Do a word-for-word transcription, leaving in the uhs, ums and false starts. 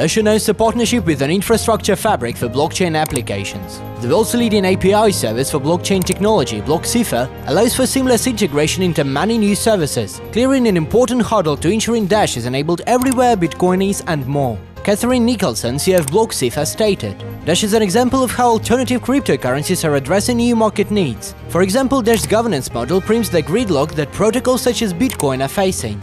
Dash announced a partnership with an infrastructure fabric for blockchain applications. The world's leading A P I service for blockchain technology, BlockCypher, allows for seamless integration into many new services, clearing an important hurdle to ensuring Dash is enabled everywhere Bitcoin is and more. Catheryne Nicholson, C E O of BlockCypher, stated, "Dash is an example of how alternative cryptocurrencies are addressing new market needs. For example, Dash's governance model prims the gridlock that protocols such as Bitcoin are facing.